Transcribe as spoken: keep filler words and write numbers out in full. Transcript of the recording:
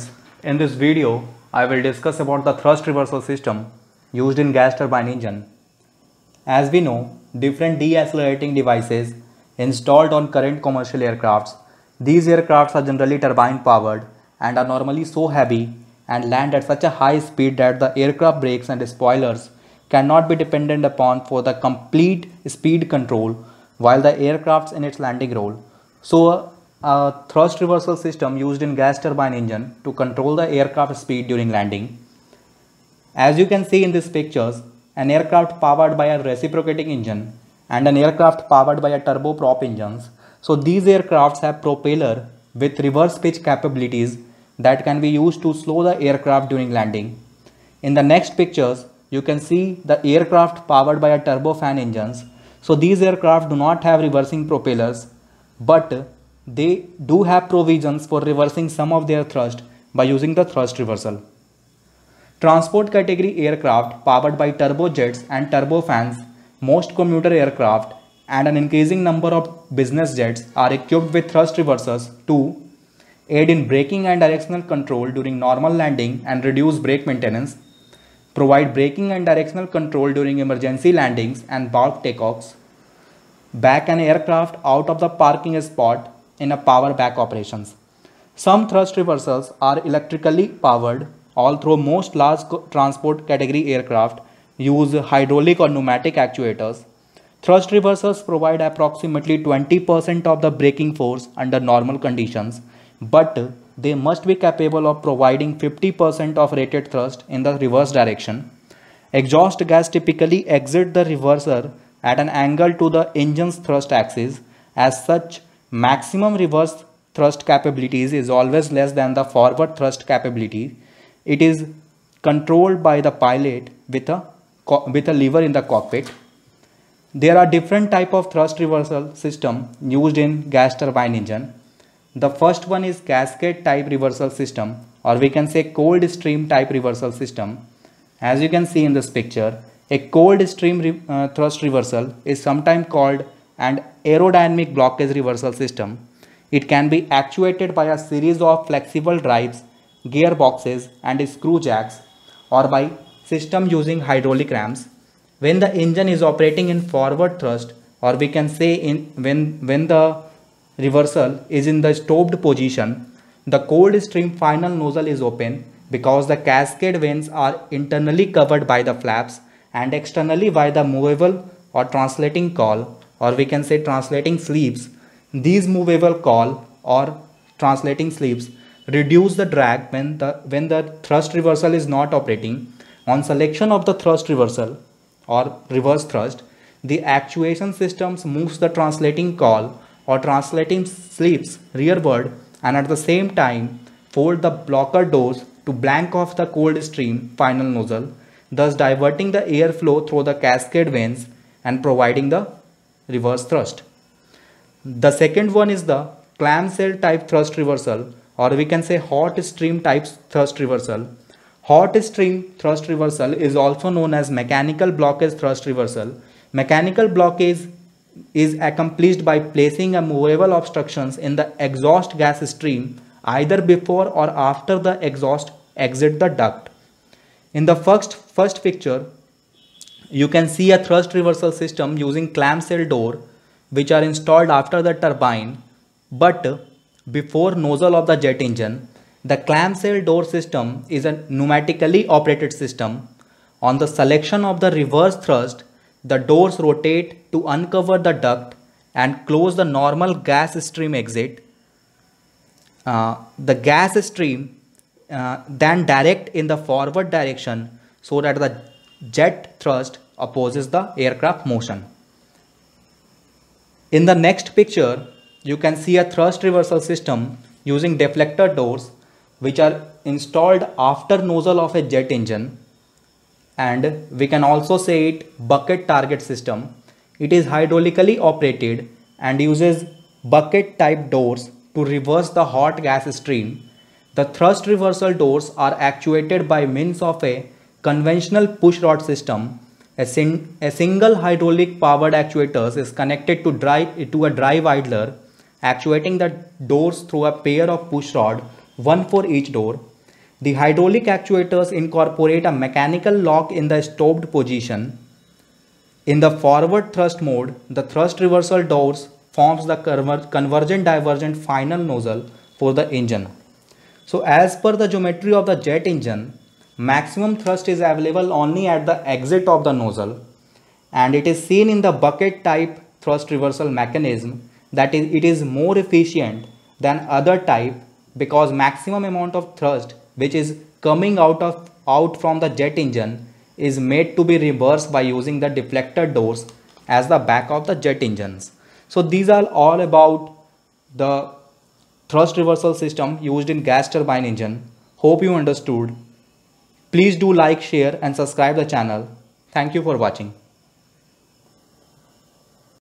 friends, in this video I will discuss about the thrust reversal system used in gas turbine engine. As we know, different deaccelerating devices installed on current commercial aircrafts. These aircrafts are generally turbine powered and are normally so heavy and land at such a high speed that the aircraft brakes and spoilers cannot be dependent upon for the complete speed control while the aircraft's in its landing roll. So, a thrust reversal system used in gas turbine engine to control the aircraft speed during landing. As you can see in these pictures, an aircraft powered by a reciprocating engine and an aircraft powered by a turboprop engines. So these aircrafts have propeller with reverse pitch capabilities that can be used to slow the aircraft during landing. In the next pictures, you can see the aircraft powered by a turbofan engines. So these aircraft do not have reversing propellers, but they do have provisions for reversing some of their thrust by using the thrust reversal. Transport category aircraft powered by turbojets and turbofans, most commuter aircraft and an increasing number of business jets are equipped with thrust reversers to aid in braking and directional control during normal landing and reduce brake maintenance, provide braking and directional control during emergency landings and bulk takeoffs, back an aircraft out of the parking spot in a power back operations. Some thrust reversals are electrically powered, although most large transport category aircraft use hydraulic or pneumatic actuators. Thrust reversals provide approximately twenty percent of the braking force under normal conditions, but they must be capable of providing fifty percent of rated thrust in the reverse direction. Exhaust gas typically exits the reverser at an angle to the engine's thrust axis. As such, maximum reverse thrust capabilities is always less than the forward thrust capability. It is controlled by the pilot with a, with a lever in the cockpit. There are different types of thrust reversal system used in gas turbine engine. The first one is cascade type reversal system, or we can say cold stream type reversal system. As you can see in this picture, a cold stream re uh, thrust reversal is sometimes called an aerodynamic blockage reversal system. It can be actuated by a series of flexible drives, gearboxes and screw jacks, or by system using hydraulic rams. When the engine is operating in forward thrust, or we can say in when, when the reversal is in the stopped position, the cold stream final nozzle is open because the cascade vanes are internally covered by the flaps and externally by the movable or translating cowl, or we can say translating sleeves. These movable cowl or translating sleeves reduce the drag when the when the thrust reversal is not operating. On selection of the thrust reversal or reverse thrust, the actuation systems moves the translating cowl or translating sleeves rearward and at the same time fold the blocker doors to blank off the cold stream final nozzle, thus diverting the airflow through the cascade vanes and providing the reverse thrust. The second one is the clamshell type thrust reversal, or we can say hot stream type thrust reversal. Hot stream thrust reversal is also known as mechanical blockage thrust reversal. Mechanical blockage is accomplished by placing a movable obstructions in the exhaust gas stream either before or after the exhaust exit the duct. In the first, first picture, you can see a thrust reversal system using clamshell door which are installed after the turbine but before nozzle of the jet engine. The clamshell door system is a pneumatically operated system. On the selection of the reverse thrust, the doors rotate to uncover the duct and close the normal gas stream exit. Uh, the gas stream uh, then direct in the forward direction so that the jet thrust opposes the aircraft motion. In the next picture, you can see a thrust reversal system using deflector doors which are installed after nozzle of a jet engine, and we can also say it bucket target system. It is hydraulically operated and uses bucket type doors to reverse the hot gas stream. The thrust reversal doors are actuated by means of a conventional push rod system. A, sin a single hydraulic powered actuator is connected to, drive, to a drive idler, actuating the doors through a pair of push rod one for each door. The hydraulic actuators incorporate a mechanical lock in the stopped position. In the forward thrust mode, the thrust reversal doors forms the convergent-divergent final nozzle for the engine. So as per the geometry of the jet engine, maximum thrust is available only at the exit of the nozzle, and it is seen in the bucket type thrust reversal mechanism that it is more efficient than other type because maximum amount of thrust which is coming out of out from the jet engine is made to be reversed by using the deflector doors as the back of the jet engines. So these are all about the thrust reversal system used in gas turbine engine. Hope you understood. Please do like, share and subscribe the channel. Thank you for watching.